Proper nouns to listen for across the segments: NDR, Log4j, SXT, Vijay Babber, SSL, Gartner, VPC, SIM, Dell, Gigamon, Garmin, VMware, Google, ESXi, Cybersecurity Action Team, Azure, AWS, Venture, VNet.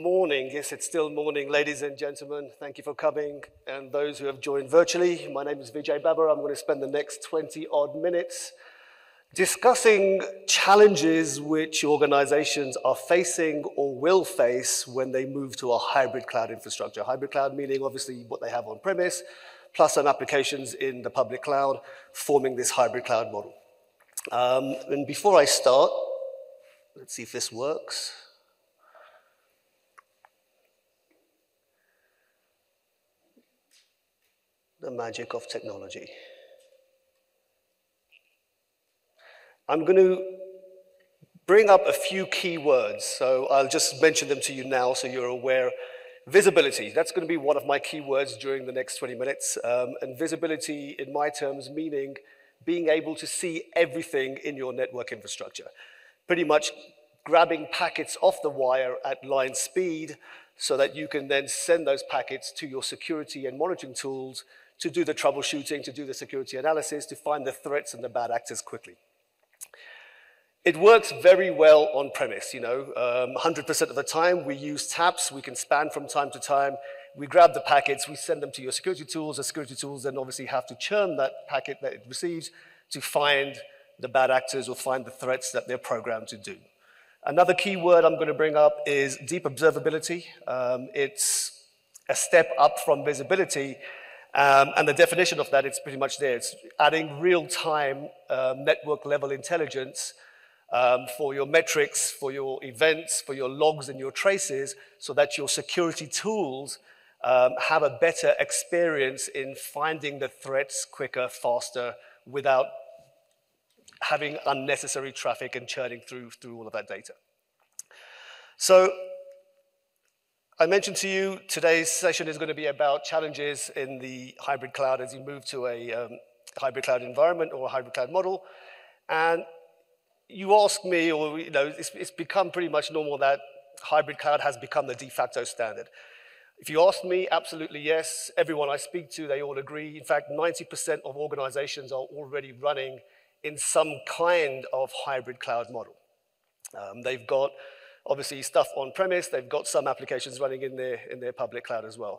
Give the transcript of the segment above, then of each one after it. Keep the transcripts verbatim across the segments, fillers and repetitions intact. morning. Yes, it's still morning, ladies and gentlemen. Thank you for coming. And those who have joined virtually, my name is Vijay Babber. I'm going to spend the next twenty odd minutes discussing challenges which organizations are facing or will face when they move to a hybrid cloud infrastructure. Hybrid cloud meaning obviously what they have on premise, plus on applications in the public cloud, forming this hybrid cloud model. Um, and before I start, let's see if this works. The magic of technology. I'm going to bring up a few key words, so I'll just mention them to you now so you're aware. Visibility, that's going to be one of my key words during the next twenty minutes. Um, and visibility, in my terms, meaning being able to see everything in your network infrastructure. Pretty much grabbing packets off the wire at line speed so that you can then send those packets to your security and monitoring tools to do the troubleshooting, to do the security analysis, to find the threats and the bad actors quickly. It works very well on premise, you know, one hundred percent um, of the time. We use taps, we can span from time to time. We grab the packets, we send them to your security tools. The security tools then obviously have to churn that packet that it receives to find the bad actors or find the threats that they're programmed to do. Another key word I'm going to bring up is deep observability. Um, it's a step up from visibility. Um, and the definition of that, it's pretty much there. It's adding real-time uh, network-level intelligence Um, for your metrics, for your events, for your logs and your traces, so that your security tools um, have a better experience in finding the threats quicker, faster, without having unnecessary traffic and churning through, through all of that data. So I mentioned to you today's session is going to be about challenges in the hybrid cloud as you move to a um, hybrid cloud environment or a hybrid cloud model. And you ask me, or you know, it's, it's become pretty much normal that hybrid cloud has become the de facto standard. If you ask me, absolutely yes. Everyone I speak to, they all agree. In fact, ninety percent of organizations are already running in some kind of hybrid cloud model. Um, they've got, obviously, stuff on premise. They've got some applications running in their, in their public cloud as well.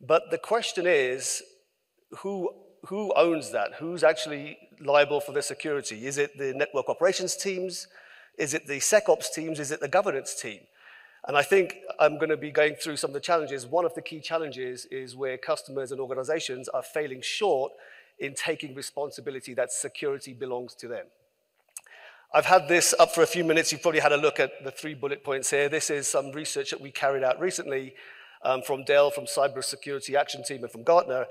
But the question is, who Who owns that? Who's actually liable for the security? Is it the network operations teams? Is it the SecOps teams? Is it the governance team? And I think I'm going to be going through some of the challenges. One of the key challenges is where customers and organizations are failing short in taking responsibility that security belongs to them. I've had this up for a few minutes. You've probably had a look at the three bullet points here. This is some research that we carried out recently um, from Dell, from Cybersecurity Action Team, and from Gartner,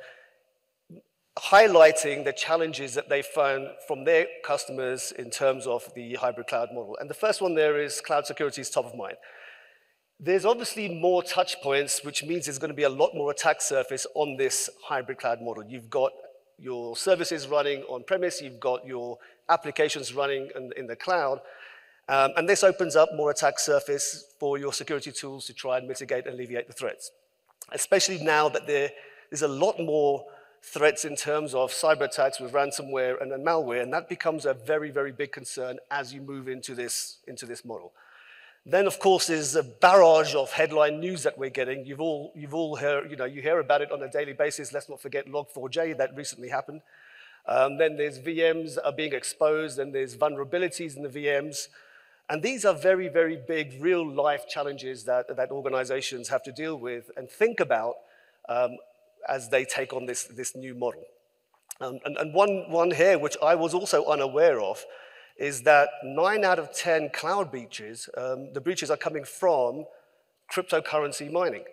highlighting the challenges that they found from their customers in terms of the hybrid cloud model. And the first one there is cloud security is top of mind. There's obviously more touch points, which means there's going to be a lot more attack surface on this hybrid cloud model. You've got your services running on premise, you've got your applications running in, in the cloud, um, and this opens up more attack surface for your security tools to try and mitigate and alleviate the threats. Especially now that there is a lot more threats in terms of cyber attacks with ransomware and, and malware, and that becomes a very, very big concern as you move into this, into this model. Then, of course, there's a barrage of headline news that we're getting. You've all, you've all heard, you know, you hear about it on a daily basis. Let's not forget log four j, that recently happened. Um, then there's V Ms are being exposed, and there's vulnerabilities in the V Ms. And these are very, very big, real-life challenges that, that organizations have to deal with and think about um, as they take on this, this new model. Um, and and one, one here, which I was also unaware of, is that nine out of ten cloud breaches, um, the breaches are coming from cryptocurrency mining.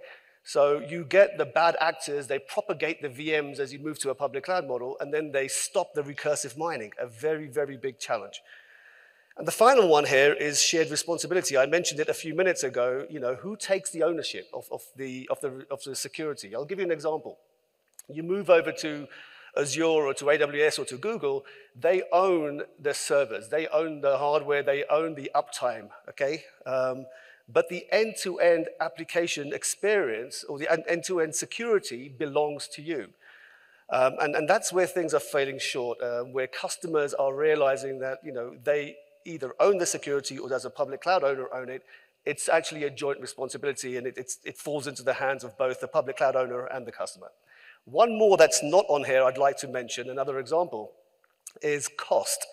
So you get the bad actors, they propagate the V Ms as you move to a public cloud model, and then they stop the recursive mining, a very, very big challenge. And the final one here is shared responsibility. I mentioned it a few minutes ago. You know, who takes the ownership of, of, the, of, the, of the security? I'll give you an example. You move over to Azure or to A W S or to Google, they own the servers. They own the hardware. They own the uptime, okay? Um, but the end-to-end application experience or the end-to-end security belongs to you. Um, and, and that's where things are failing short, uh, where customers are realizing that, you know, they either own the security or does a public cloud owner own it, it's actually a joint responsibility, and it, it's, it falls into the hands of both the public cloud owner and the customer. One more that's not on here I'd like to mention, another example, is cost.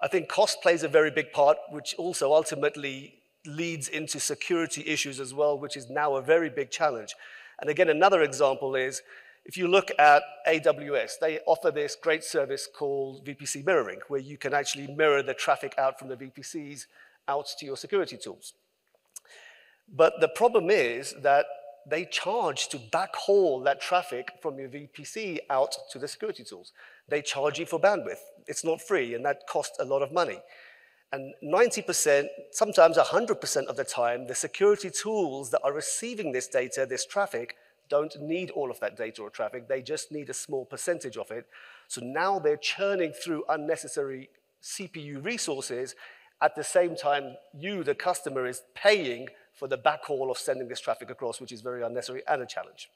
I think cost plays a very big part, which also ultimately leads into security issues as well, which is now a very big challenge. And again, another example is, if you look at A W S, they offer this great service called V P C mirroring, where you can actually mirror the traffic out from the V P Cs out to your security tools. But the problem is that they charge to backhaul that traffic from your V P C out to the security tools. They charge you for bandwidth. It's not free, and that costs a lot of money. And ninety percent, sometimes one hundred percent of the time, the security tools that are receiving this data, this traffic, don't need all of that data or traffic. They just need a small percentage of it. So now they're churning through unnecessary C P U resources. At the same time, you, the customer, is paying for the backhaul of sending this traffic across, which is very unnecessary and a challenge.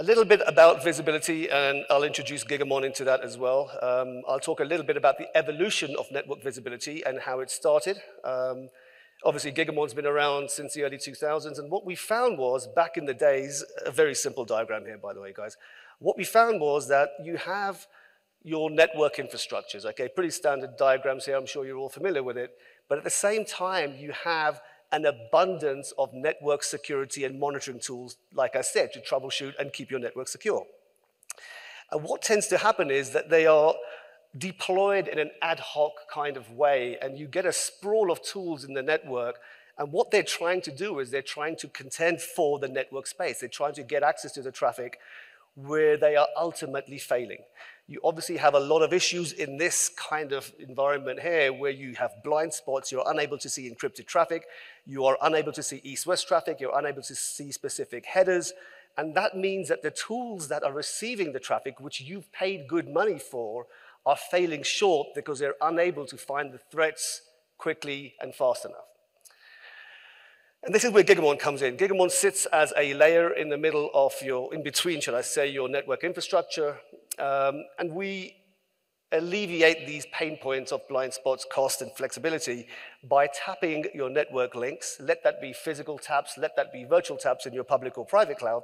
A little bit about visibility, and I'll introduce Gigamon into that as well. Um, I'll talk a little bit about the evolution of network visibility and how it started. Um, obviously, Gigamon's been around since the early two thousands, and what we found was, back in the days, a very simple diagram here, by the way, guys. What we found was that you have your network infrastructures, okay? Pretty standard diagrams here, I'm sure you're all familiar with it. But at the same time, you have an abundance of network security and monitoring tools, like I said, to troubleshoot and keep your network secure. And what tends to happen is that they are deployed in an ad hoc kind of way, and you get a sprawl of tools in the network, and what they're trying to do is they're trying to contend for the network space. They're trying to get access to the traffic where they are ultimately failing. You obviously have a lot of issues in this kind of environment here where you have blind spots, you're unable to see encrypted traffic, you are unable to see east-west traffic, you're unable to see specific headers, and that means that the tools that are receiving the traffic, which you've paid good money for, are failing short because they're unable to find the threats quickly and fast enough. And this is where Gigamon comes in. Gigamon sits as a layer in the middle of your, in between, shall I say, your network infrastructure. Um, and we alleviate these pain points of blind spots, cost, and flexibility by tapping your network links. Let that be physical taps, let that be virtual taps in your public or private cloud.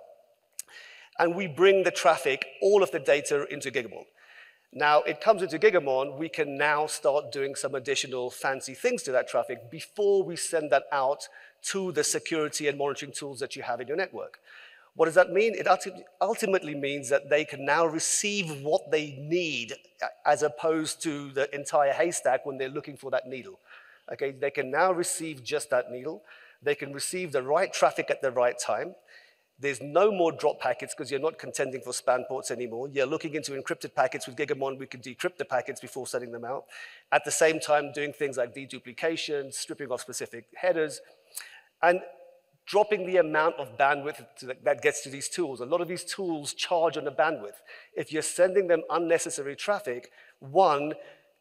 And we bring the traffic, all of the data, into Gigamon. Now, it comes into Gigamon, we can now start doing some additional fancy things to that traffic before we send that out to the security and monitoring tools that you have in your network. What does that mean? It ultimately means that they can now receive what they need as opposed to the entire haystack when they're looking for that needle. Okay, they can now receive just that needle. They can receive the right traffic at the right time. There's no more drop packets because you're not contending for span ports anymore. You're looking into encrypted packets. With Gigamon, we can decrypt the packets before sending them out. At the same time, doing things like deduplication, stripping off specific headers, and dropping the amount of bandwidth that gets to these tools. A lot of these tools charge on the bandwidth. If you're sending them unnecessary traffic, one,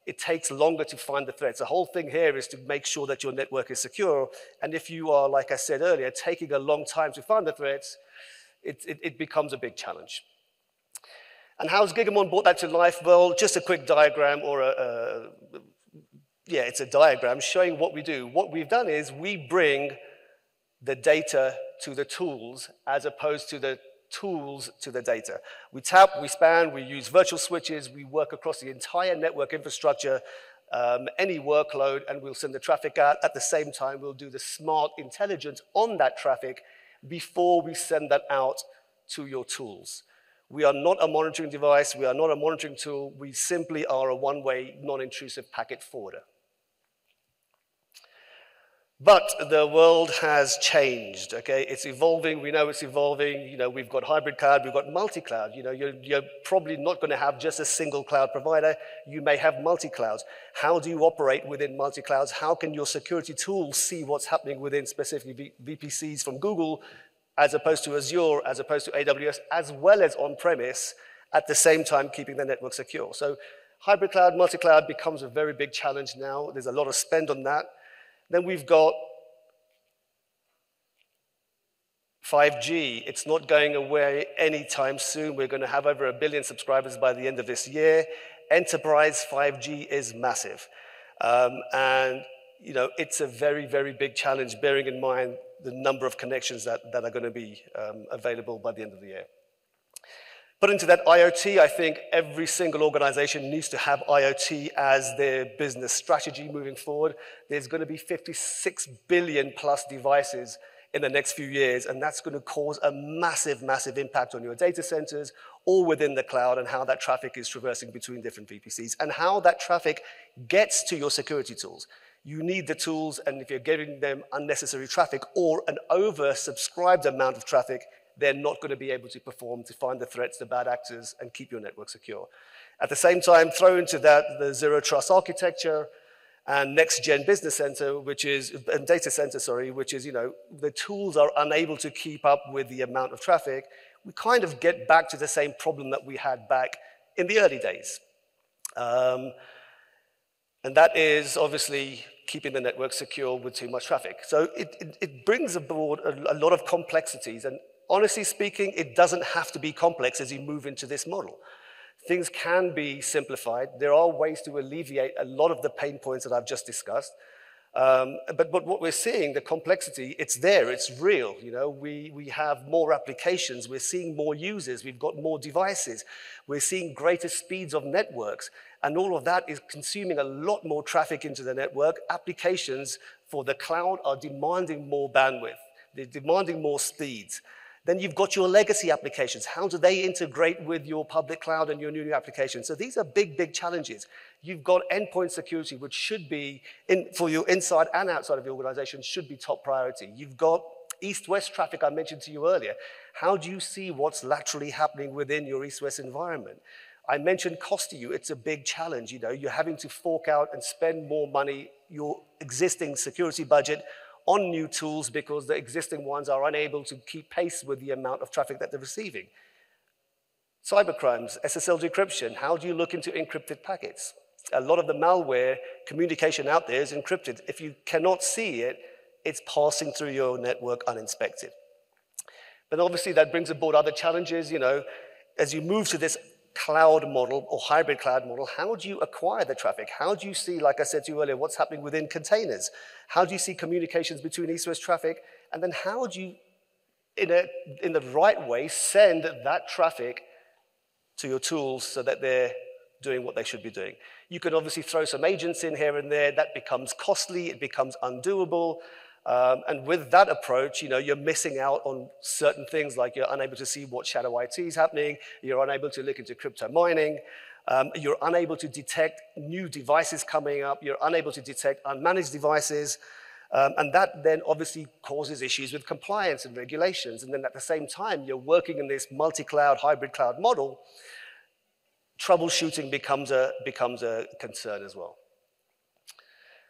it takes longer to find the threats. The whole thing here is to make sure that your network is secure. And if you are, like I said earlier, taking a long time to find the threats, it, it, it becomes a big challenge. And how's Gigamon brought that to life? Well, just a quick diagram or a, a, yeah, it's a diagram showing what we do. What we've done is we bring the data to the tools as opposed to the tools to the data. We tap, we span, we use virtual switches, we work across the entire network infrastructure, um, any workload, and we'll send the traffic out. At the same time, we'll do the smart intelligence on that traffic before we send that out to your tools. We are not a monitoring device, we are not a monitoring tool, we simply are a one-way, non-intrusive packet forwarder. But the world has changed, okay? It's evolving, we know it's evolving. You know, we've got hybrid cloud, we've got multi-cloud. You know, you're, you're probably not gonna have just a single cloud provider. You may have multi-clouds. How do you operate within multi-clouds? How can your security tools see what's happening within specifically V P Cs from Google, as opposed to Azure, as opposed to A W S, as well as on-premise, at the same time keeping the network secure? So hybrid cloud, multi-cloud becomes a very big challenge now. There's a lot of spend on that. Then we've got five G. It's not going away anytime soon. We're going to have over a billion subscribers by the end of this year. Enterprise five G is massive. Um, and you know, it's a very, very big challenge, bearing in mind the number of connections that, that are going to be um, available by the end of the year. But into that IoT, I think every single organization needs to have IoT as their business strategy moving forward. There's going to be fifty-six billion plus devices in the next few years, and that's going to cause a massive, massive impact on your data centers, all within the cloud, and how that traffic is traversing between different V P Cs, and how that traffic gets to your security tools. You need the tools, and if you're giving them unnecessary traffic or an oversubscribed amount of traffic, they're not going to be able to perform to find the threats, the bad actors, and keep your network secure. At the same time, throw into that the zero trust architecture and next gen business center, which is, and data center, sorry, which is, you know, the tools are unable to keep up with the amount of traffic. We kind of get back to the same problem that we had back in the early days. Um, and that is obviously keeping the network secure with too much traffic. So it, it, it brings aboard a, a lot of complexities, and honestly speaking, it doesn't have to be complex as you move into this model. Things can be simplified. There are ways to alleviate a lot of the pain points that I've just discussed. Um, but, but what we're seeing, the complexity, it's there, it's real. You know, we, we have more applications, we're seeing more users, we've got more devices, we're seeing greater speeds of networks, and all of that is consuming a lot more traffic into the network. Applications for the cloud are demanding more bandwidth, they're demanding more speeds. Then you've got your legacy applications. How do they integrate with your public cloud and your new applications? So these are big, big challenges. You've got endpoint security, which should be, in, for you inside and outside of your organization, should be top priority. You've got east-west traffic I mentioned to you earlier. How do you see what's laterally happening within your east-west environment? I mentioned cost to you. It's a big challenge. You know, you're having to fork out and spend more money, your existing security budget, on new tools because the existing ones are unable to keep pace with the amount of traffic that they're receiving. Cybercrimes, S S L decryption, how do you look into encrypted packets? A lot of the malware communication out there is encrypted. If you cannot see it, it's passing through your network uninspected. But obviously that brings aboard other challenges, you know, as you move to this cloud model or hybrid cloud model, how do you acquire the traffic? How do you see, like I said to you earlier, what's happening within containers? How do you see communications between east-west traffic? And then how do you, in, a, in the right way, send that traffic to your tools so that they're doing what they should be doing? You can obviously throw some agents in here and there. That becomes costly. It becomes undoable. Um, and with that approach, you know, you're missing out on certain things, like you're unable to see what shadow I T is happening, you're unable to look into crypto mining, um, you're unable to detect new devices coming up, you're unable to detect unmanaged devices, um, and that then obviously causes issues with compliance and regulations. And then at the same time, you're working in this multi-cloud, hybrid cloud model, troubleshooting becomes a, becomes a concern as well.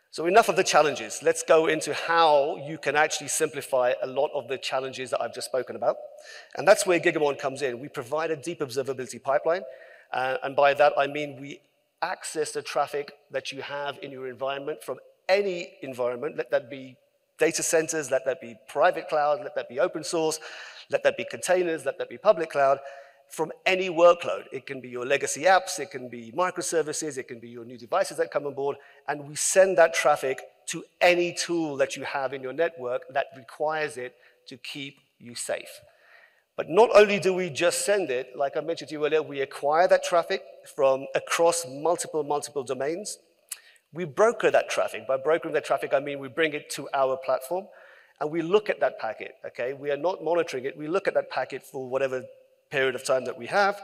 So enough of the challenges. Let's go into how you can actually simplify a lot of the challenges that I've just spoken about. And that's where Gigamon comes in. We provide a deep observability pipeline. Uh, and by that, I mean we access the traffic that you have in your environment from any environment. Let that be data centers, let that be private cloud, let that be open source, let that be containers, let that be public cloud. From any workload. It can be your legacy apps, it can be microservices, it can be your new devices that come on board, and we send that traffic to any tool that you have in your network that requires it to keep you safe. But not only do we just send it, like I mentioned to you earlier, we acquire that traffic from across multiple, multiple domains. We broker that traffic. By brokering that traffic, I mean we bring it to our platform, and we look at that packet, okay? We are not monitoring it. We look at that packet for whatever period of time that we have,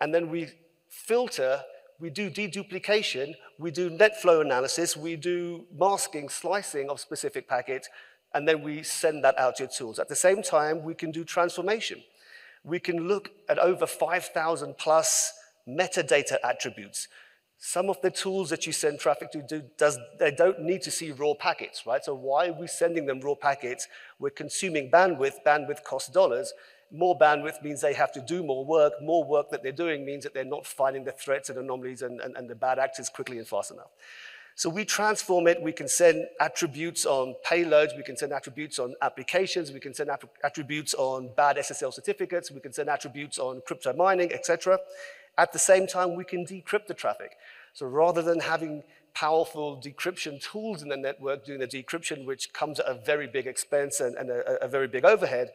and then we filter, we do deduplication, we do net flow analysis, we do masking, slicing of specific packets, and then we send that out to your tools. At the same time, we can do transformation. We can look at over five thousand plus metadata attributes. Some of the tools that you send traffic to, do, does, they don't need to see raw packets, right? So why are we sending them raw packets? We're consuming bandwidth, bandwidth costs dollars. More bandwidth means they have to do more work. More work that they're doing means that they're not finding the threats and anomalies and, and, and the bad actors quickly and fast enough. So we transform it. We can send attributes on payloads. We can send attributes on applications. We can send attributes on bad S S L certificates. We can send attributes on crypto mining, et cetera. At the same time, we can decrypt the traffic. So rather than having powerful decryption tools in the network doing the decryption, which comes at a very big expense and, and a, a very big overhead,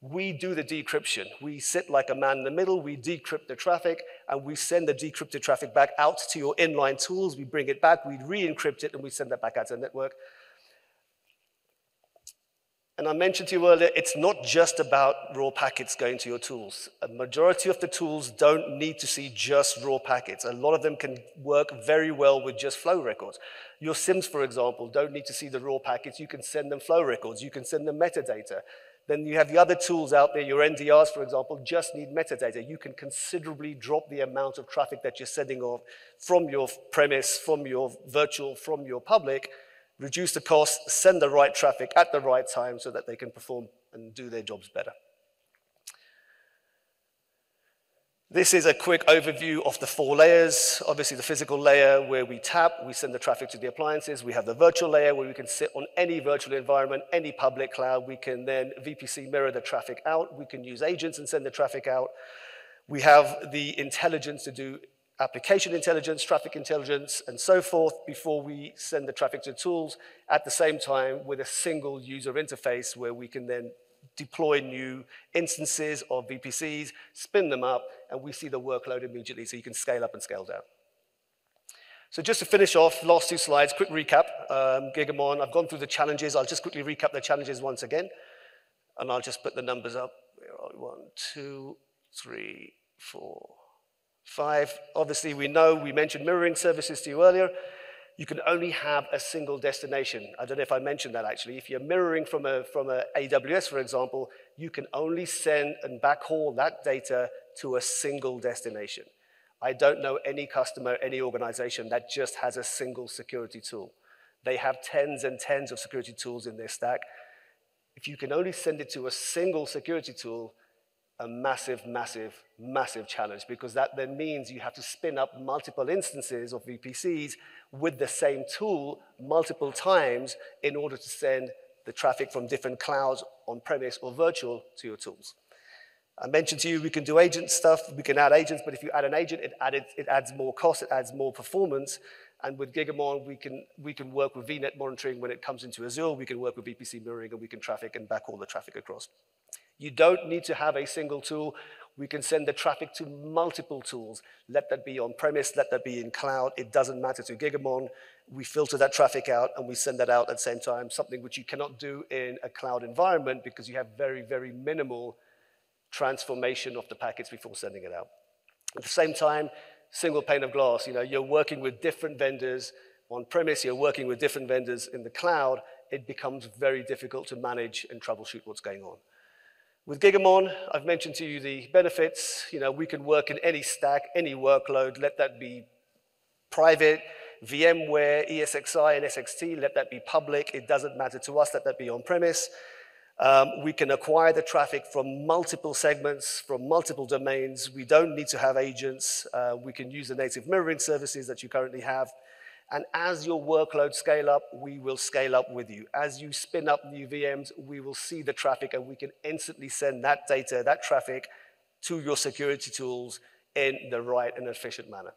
we do the decryption. We sit like a man in the middle, we decrypt the traffic, and we send the decrypted traffic back out to your inline tools. We bring it back, we re-encrypt it, and we send that back out to the network. And I mentioned to you earlier, it's not just about raw packets going to your tools. A majority of the tools don't need to see just raw packets. A lot of them can work very well with just flow records. Your SIMs, for example, don't need to see the raw packets. You can send them flow records. You can send them metadata. Then you have the other tools out there. Your N D Rs, for example, just need metadata. You can considerably drop the amount of traffic that you're sending off from your premise, from your virtual, from your public, reduce the cost, send the right traffic at the right time so that they can perform and do their jobs better. This is a quick overview of the four layers. Obviously, the physical layer where we tap, we send the traffic to the appliances. We have the virtual layer where we can sit on any virtual environment, any public cloud. We can then V P C mirror the traffic out. We can use agents and send the traffic out. We have the intelligence to do application intelligence, traffic intelligence, and so forth before we send the traffic to tools at the same time with a single user interface where we can then deploy new instances of V P Cs, spin them up, and we see the workload immediately so you can scale up and scale down. So just to finish off, last two slides, quick recap. Um, Gigamon, I've gone through the challenges. I'll just quickly recap the challenges once again, and I'll just put the numbers up. One, two, three, four. Five, obviously we know, we mentioned mirroring services to you earlier. You can only have a single destination. I don't know if I mentioned that actually. If you're mirroring from a, from a A W S, for example, you can only send and backhaul that data to a single destination. I don't know any customer, any organization that just has a single security tool. They have tens and tens of security tools in their stack. If you can only send it to a single security tool, a massive, massive, massive challenge, because that then means you have to spin up multiple instances of V P Cs with the same tool multiple times in order to send the traffic from different clouds, on-premise or virtual, to your tools. I mentioned to you we can do agent stuff, we can add agents, but if you add an agent, it, added, it adds more cost, it adds more performance, and with Gigamon, we can, we can work with VNet monitoring when it comes into Azure, we can work with V P C mirroring, and we can traffic and back all the traffic across. You don't need to have a single tool. We can send the traffic to multiple tools. Let that be on-premise, let that be in cloud. It doesn't matter to Gigamon. We filter that traffic out and we send that out at the same time, something which you cannot do in a cloud environment because you have very, very minimal transformation of the packets before sending it out. At the same time, single pane of glass. You know, you're working with different vendors on-premise, you're working with different vendors in the cloud. It becomes very difficult to manage and troubleshoot what's going on. With Gigamon, I've mentioned to you the benefits. You know, we can work in any stack, any workload, let that be private, VMware, ESXi, and S X T, let that be public. It doesn't matter to us, let that be on-premise. Um, we can acquire the traffic from multiple segments, from multiple domains. We don't need to have agents. Uh, we can use the native mirroring services that you currently have. And as your workload scale up, we will scale up with you. As you spin up new V Ms, we will see the traffic and we can instantly send that data, that traffic, to your security tools in the right and efficient manner.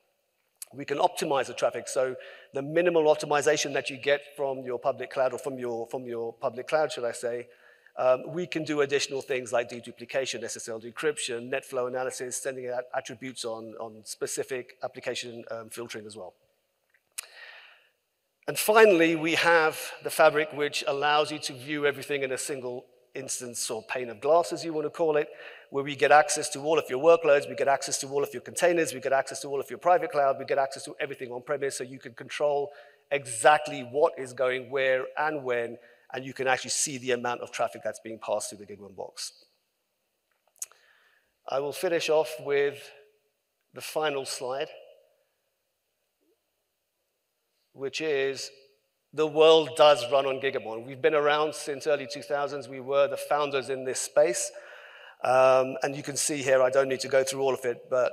We can optimize the traffic. So the minimal optimization that you get from your public cloud or from your, from your public cloud, should I say, um, we can do additional things like deduplication, S S L decryption, net flow analysis, sending out attributes on, on specific application um, filtering as well. And finally, we have the fabric which allows you to view everything in a single instance or pane of glass, as you want to call it, where we get access to all of your workloads, we get access to all of your containers, we get access to all of your private cloud, we get access to everything on-premise, so you can control exactly what is going where and when, and you can actually see the amount of traffic that's being passed through the Gigamon box. I will finish off with the final slide, which is the world does run on Gigamon. We've been around since early two thousands. We were the founders in this space. Um, and you can see here, I don't need to go through all of it, but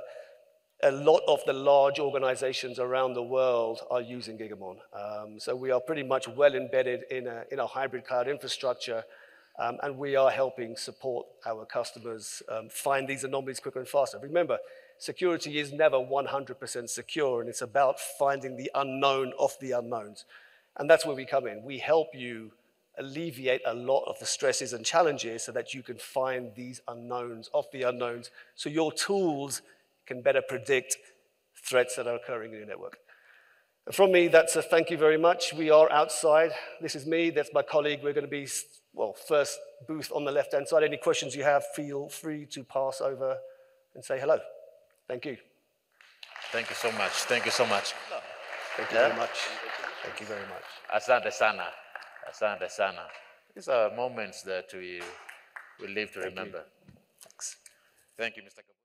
a lot of the large organizations around the world are using Gigamon. Um, so we are pretty much well embedded in a, in a hybrid cloud infrastructure, um, and we are helping support our customers um, find these anomalies quicker and faster. Remember, security is never one hundred percent secure, and it's about finding the unknown of the unknowns. And that's where we come in. We help you alleviate a lot of the stresses and challenges so that you can find these unknowns of the unknowns, so your tools can better predict threats that are occurring in your network. And from me, that's a thank you very much. We are outside. This is me, that's my colleague. We're going to be, well, first booth on the left-hand side. Any questions you have, feel free to pass over and say hello. Thank you. Thank you so much. Thank you so much. Thank you yeah. very much. Thank you very much. Asante sana. Asante sana. These are moments that we, we live to Thank remember. You. Thanks. Thank you, Mister